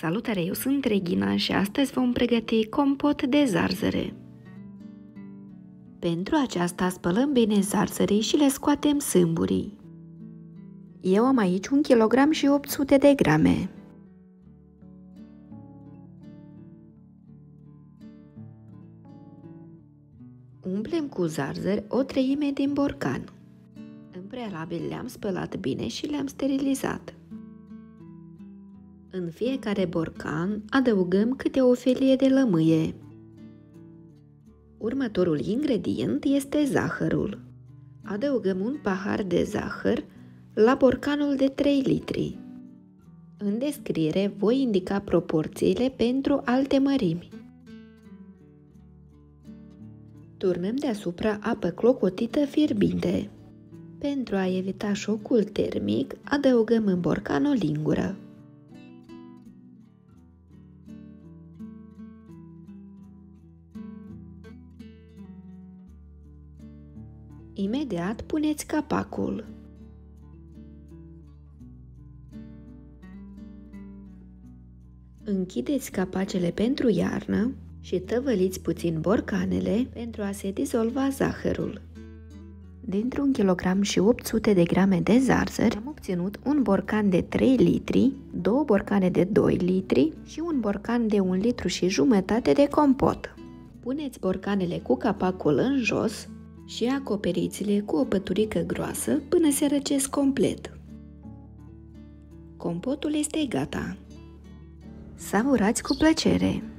Salutare, eu sunt Regina și astăzi vom pregăti compot de zarzăre. Pentru aceasta spălăm bine zarzării și le scoatem sâmburii. Eu am aici 1 kg și 800 de grame. Umplem cu zarzări 1/3 din borcan. În prealabil le-am spălat bine și le-am sterilizat. În fiecare borcan adăugăm câte o felie de lămâie. Următorul ingredient este zahărul. Adăugăm 1 pahar de zahăr la borcanul de 3 litri. În descriere voi indica proporțiile pentru alte mărimi. Turnăm deasupra apă clocotită fierbinte. Pentru a evita șocul termic, adăugăm în borcan o lingură. Imediat puneți capacul. Închideți capacele pentru iarnă și tăvăliți puțin borcanele pentru a se dizolva zahărul. Dintr-un kilogram și 800 de grame de zarzări am obținut 1 borcan de 3 litri, 2 borcane de 2 litri și 1 borcan de 1,5 litri de compot. Puneți borcanele cu capacul în jos și acoperiți-le cu o păturică groasă până se răcesc complet. Compotul este gata. Savurați cu plăcere!